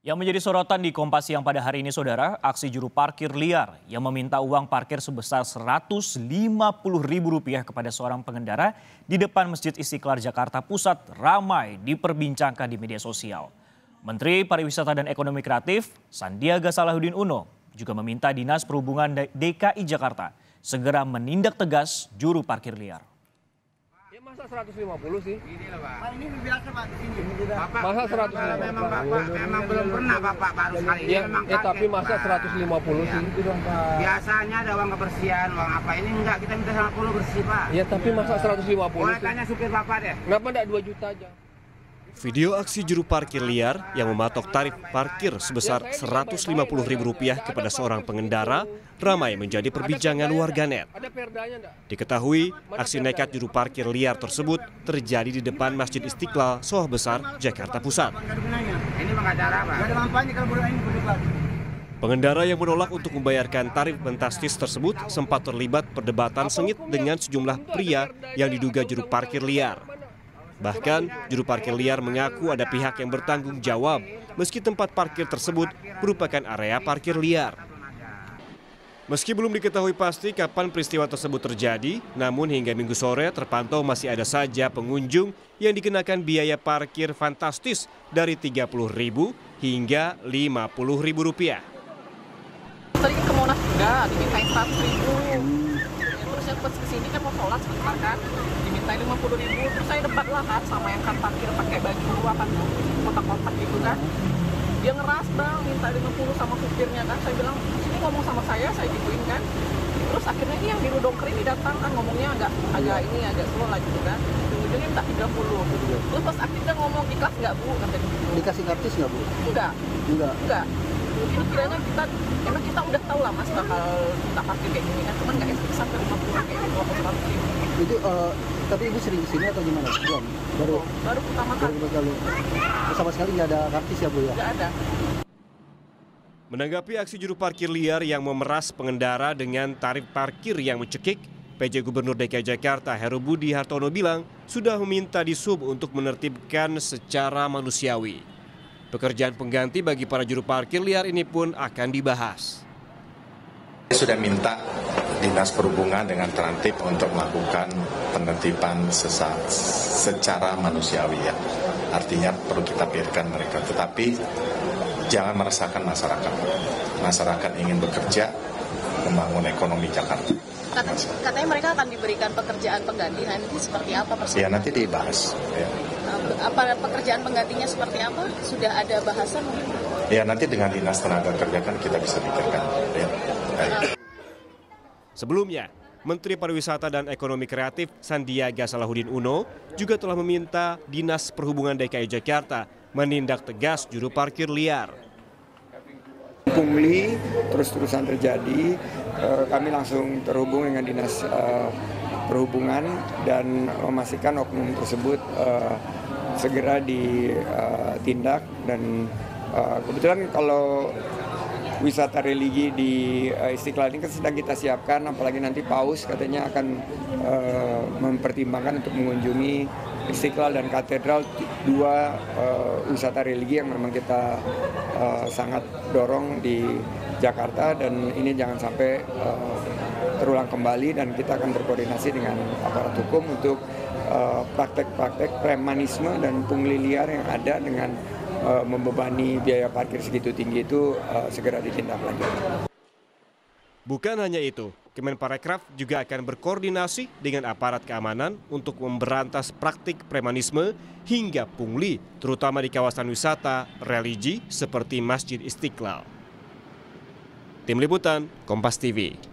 Yang menjadi sorotan di Kompas Siang pada hari ini, saudara, aksi juru parkir liar yang meminta uang parkir sebesar Rp150.000 kepada seorang pengendara di depan Masjid Istiqlal Jakarta Pusat ramai diperbincangkan di media sosial. Menteri Pariwisata dan Ekonomi Kreatif Sandiaga Salahuddin Uno juga meminta Dinas Perhubungan DKI Jakarta segera menindak tegas juru parkir liar. Masa 150 sih? Ini lah, Pak. Ini biasa, Pak, di sini. Bapak, masa 150. Memang Bapak memang belum pernah Bapak baru sekali ini memang. Tapi masa 150 sih? Biasanya ada uang kebersihan, uang apa. Ini enggak, kita minta 150 bersih, Pak. Ya, tapi masa 150. Boleh tanya supir Bapak deh. Kenapa enggak 2 juta aja? Video aksi juru parkir liar yang mematok tarif parkir sebesar Rp150.000 kepada seorang pengendara ramai menjadi perbincangan warganet. Diketahui, aksi nekat juru parkir liar tersebut terjadi di depan Masjid Istiqlal, Sawah Besar, Jakarta Pusat. Pengendara yang menolak untuk membayarkan tarif fantastis tersebut sempat terlibat perdebatan sengit dengan sejumlah pria yang diduga juru parkir liar. Bahkan, juru parkir liar mengaku ada pihak yang bertanggung jawab meski tempat parkir tersebut merupakan area parkir liar. Meski belum diketahui pasti kapan peristiwa tersebut terjadi, namun hingga Minggu sore terpantau masih ada saja pengunjung yang dikenakan biaya parkir fantastis dari Rp30.000 hingga Rp50.000. Tadi ke Monas juga dimintain Rp100.000, terus yang pas kesini kan mau sholat sebentar kan. Dimintain Rp50.000, terus saya debat lah kan sama yang kan parkir pakai baju luar kan kotak-kotak gitu kan. Dia ngeras, Bang, minta Rp50.000 sama supirnya kan. Saya bilang, sini ngomong sama saya gituin kan. Terus akhirnya ini yang biru dongker ini datang kan, ngomongnya agak slow lah gitu kan. Ujungnya minta Rp30.000. Terus pas akhirnya ngomong, ikhlas nggak, Bu? Katanya gitu. Dikasih gratis nggak, Bu? Enggak. Jadi kiranya kita udah tahu lah, Mas, bakal minta parkir kayak gini kan. Cuman nggak ekspektasi sampai Rp50.000 kayak gitu, Rp100.000. Itu tapi Ibu sering kesini atau gimana? Belum. Baru pertama kali. Sama sekali nggak ada kartis ya, Bu, ya? Nggak ada. Menanggapi aksi juru parkir liar yang memeras pengendara dengan tarif parkir yang mencekik, PJ Gubernur DKI Jakarta Heru Budi Hartono bilang sudah meminta Dishub untuk menertibkan secara manusiawi. Pekerjaan pengganti bagi para juru parkir liar ini pun akan dibahas. Sudah minta Dinas Perhubungan dengan tertib untuk melakukan penertiban secara manusiawi, ya. Artinya perlu kita biarkan mereka, tetapi jangan meresahkan masyarakat. Masyarakat ingin bekerja, membangun ekonomi Jakarta. Katanya mereka akan diberikan pekerjaan pengganti, nanti seperti apa persis? Ya, nanti dibahas. Ya. Apa pekerjaan penggantinya seperti apa? Sudah ada bahasan mungkin? Ya, nanti dengan Dinas Tenaga Kerja kan kita bisa pikirkan. Ya. Sebelumnya, Menteri Pariwisata dan Ekonomi Kreatif Sandiaga Salahuddin Uno juga telah meminta Dinas Perhubungan DKI Jakarta menindak tegas juru parkir liar. Pungli terus-terusan terjadi, kami langsung terhubung dengan Dinas Perhubungan dan memastikan oknum tersebut segera ditindak. Dan kebetulan kalau wisata religi di Istiqlal ini kan sedang kita siapkan, apalagi nanti Paus katanya akan mempertimbangkan untuk mengunjungi Istiqlal dan Katedral, dua wisata religi yang memang kita sangat dorong di Jakarta, dan ini jangan sampai terulang kembali, dan kita akan berkoordinasi dengan aparat hukum untuk praktek-praktek premanisme dan pungli liar yang ada dengan membebani biaya parkir segitu tinggi itu segera ditindaklanjuti. Bukan hanya itu, Kemenparekraf juga akan berkoordinasi dengan aparat keamanan untuk memberantas praktik premanisme hingga pungli, terutama di kawasan wisata religi seperti Masjid Istiqlal. Tim Liputan, Kompas TV.